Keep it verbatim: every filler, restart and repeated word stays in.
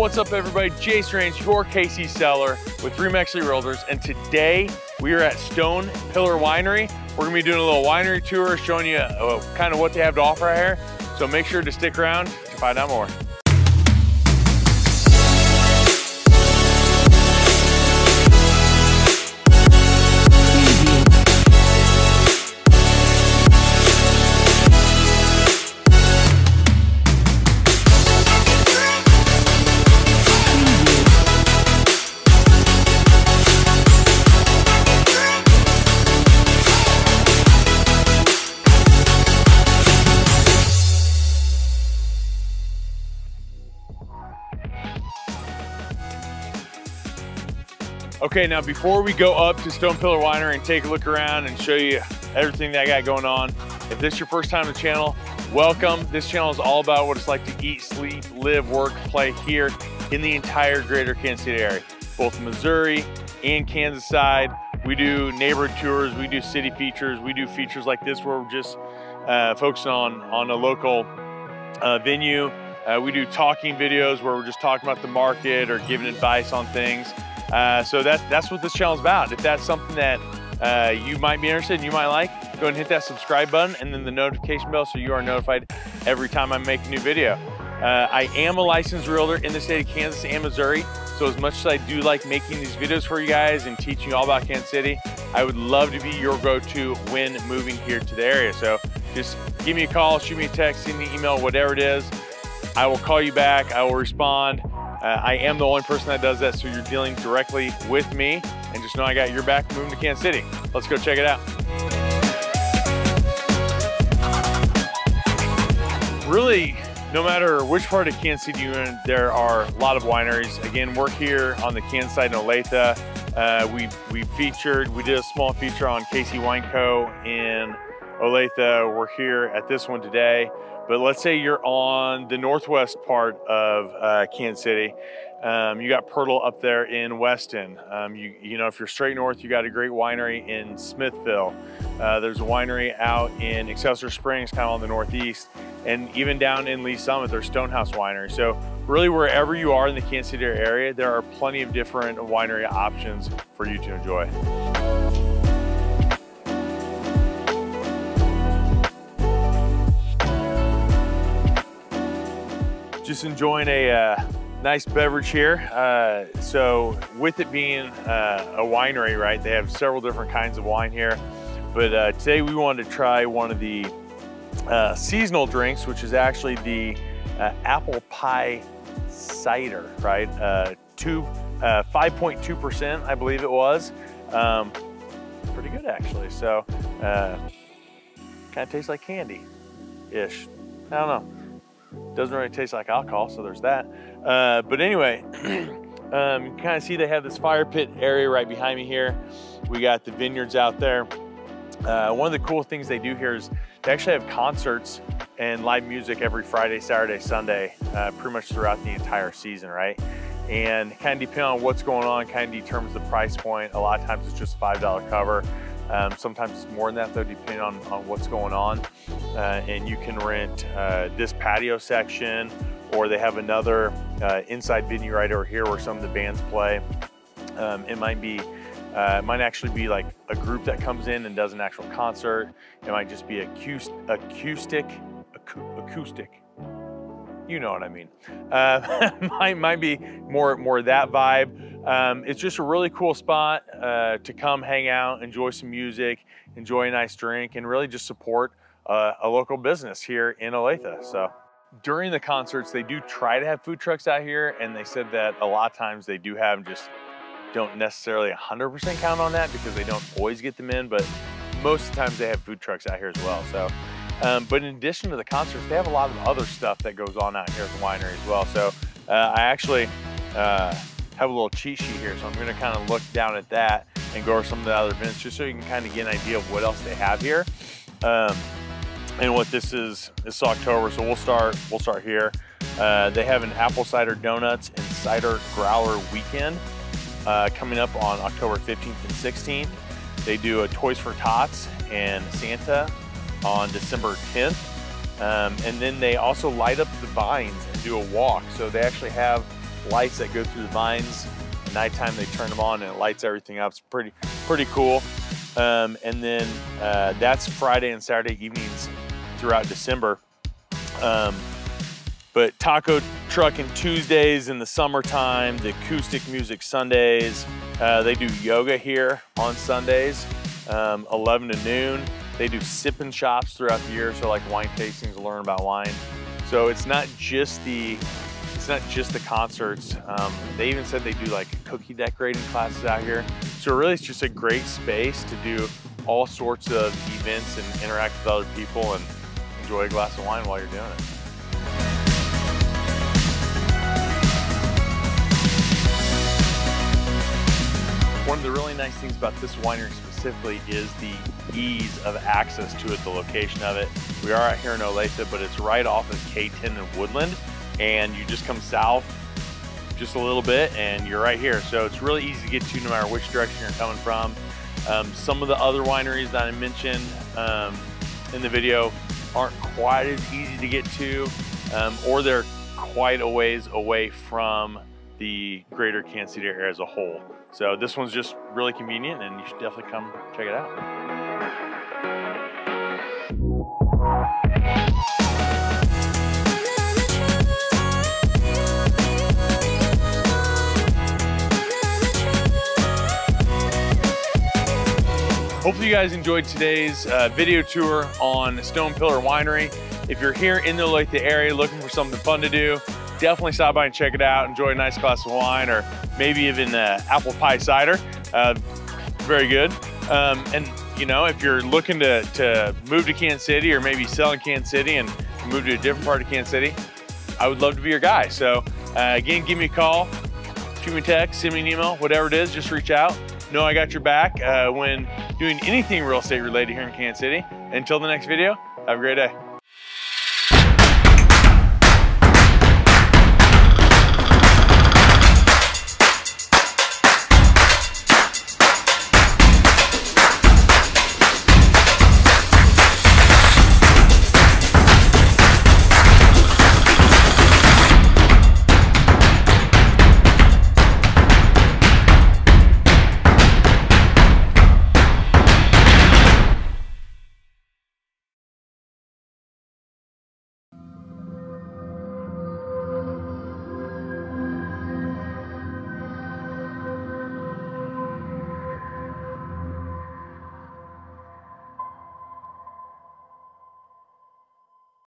What's up, everybody? Jason Rains, your K C Cellar with Remaxley Realtors, and today we are at Stone Pillar Winery. We're gonna be doing a little winery tour, showing you uh, kind of what they have to offer out here. So make sure to stick around to find out more. Okay, now before we go up to Stone Pillar Winery and take a look around and show you everything that I got going on, if this is your first time on the channel, welcome. This channel is all about what it's like to eat, sleep, live, work, play here in the entire greater Kansas City area, both Missouri and Kansas side. We do neighborhood tours, we do city features, we do features like this where we're just uh, focusing on, on a local uh, venue. Uh, we do talking videos where we're just talking about the market or giving advice on things. Uh, so that, that's what this channel is about. If that's something that uh, you might be interested in, you might like, go and hit that subscribe button and then the notification bell so you are notified every time I make a new video. Uh, I am a licensed realtor in the state of Kansas and Missouri, so as much as I do like making these videos for you guys and teaching you all about Kansas City, I would love to be your go-to when moving here to the area. So just give me a call, shoot me a text, send me an email, whatever it is. I will call you back, I will respond. Uh, I am the only person that does that, so you're dealing directly with me, and just know I got your back moving to Kansas City. Let's go check it out. Really, no matter which part of Kansas City you're in, there are a lot of wineries. Again, we're here on the Kansas side in Olathe. Uh, we, we featured, we did a small feature on Casey Wine Co. in Olathe. We're here at this one today. But let's say you're on the northwest part of uh, Kansas City. Um, you got Pirtle up there in Weston. Um, you, you know, if you're straight north, you got a great winery in Smithville. Uh, there's a winery out in Excelsior Springs, kind of on the northeast. And even down in Lee's Summit, there's Stonehouse Winery. So really wherever you are in the Kansas City area, there are plenty of different winery options for you to enjoy. Just enjoying a uh, nice beverage here. Uh, so with it being uh, a winery, right, they have several different kinds of wine here. But uh, today we wanted to try one of the uh, seasonal drinks, which is actually the uh, apple pie cider, right? Uh, two, uh, five point two percent, I believe it was. Um, pretty good, actually. So uh, kind of tastes like candy-ish. I don't know. Doesn't really taste like alcohol, so there's that. Uh, but anyway, um, you kind of see they have this fire pit area right behind me here. We got the vineyards out there. Uh, one of the cool things they do here is they actually have concerts and live music every Friday, Saturday, Sunday, uh, pretty much throughout the entire season, right? And kind of depending on what's going on, kind of determines the price point. A lot of times it's just a five dollar cover. Um, sometimes it's more than that though, depending on, on what's going on. Uh, and you can rent uh, this patio section, or they have another uh, inside venue right over here where some of the bands play. Um, it might be, uh, it might actually be like a group that comes in and does an actual concert. It might just be acoust acoustic, ac acoustic. You know what I mean. Uh, might, might be more, more that vibe. Um, it's just a really cool spot uh, to come hang out, enjoy some music, enjoy a nice drink, and really just support uh, a local business here in Olathe. So during the concerts, they do try to have food trucks out here, and they said that a lot of times they do have, just don't necessarily one hundred percent count on that because they don't always get them in, but most of the times they have food trucks out here as well. So. Um, but in addition to the concerts, they have a lot of other stuff that goes on out here at the winery as well. So uh, I actually uh, have a little cheat sheet here. So I'm gonna kind of look down at that and go over some of the other events just so you can kind of get an idea of what else they have here. Um, and what this is, it's October, so we'll start, we'll start here. Uh, they have an apple cider donuts and cider growler weekend uh, coming up on October fifteenth and sixteenth. They do a Toys for Tots and Santa on December tenth. Um, and then they also light up the vines and do a walk. So they actually have lights that go through the vines. At nighttime they turn them on and it lights everything up. It's pretty, pretty cool. Um, and then uh, that's Friday and Saturday evenings throughout December. Um, but taco trucking Tuesdays in the summertime, the acoustic music Sundays. Uh, they do yoga here on Sundays, um, eleven to noon. They do sipping shops throughout the year, so like wine tastings, learn about wine. So it's not just the, it's not just the concerts. Um, they even said they do like cookie decorating classes out here. So really it's just a great space to do all sorts of events and interact with other people and enjoy a glass of wine while you're doing it. One of the really nice things about this winery specifically is the ease of access to it, the location of it. We are out here in Olathe, but it's right off of K ten and Woodland, and you just come south just a little bit and you're right here. So it's really easy to get to no matter which direction you're coming from. Um, some of the other wineries that I mentioned um, in the video aren't quite as easy to get to, um, or they're quite a ways away from the greater Kansas City area as a whole. So this one's just really convenient and you should definitely come check it out. Hopefully you guys enjoyed today's uh, video tour on Stone Pillar Winery. If you're here in the Olathe area looking for something fun to do, definitely stop by and check it out. Enjoy a nice glass of wine or maybe even uh, apple pie cider. Uh, very good. Um, and you know, if you're looking to, to move to Kansas City or maybe sell in Kansas City and move to a different part of Kansas City, I would love to be your guy. So uh, again, give me a call, shoot me a text, send me an email, whatever it is, just reach out. Know I got your back uh, when doing anything real estate related here in Kansas City. Until the next video, have a great day.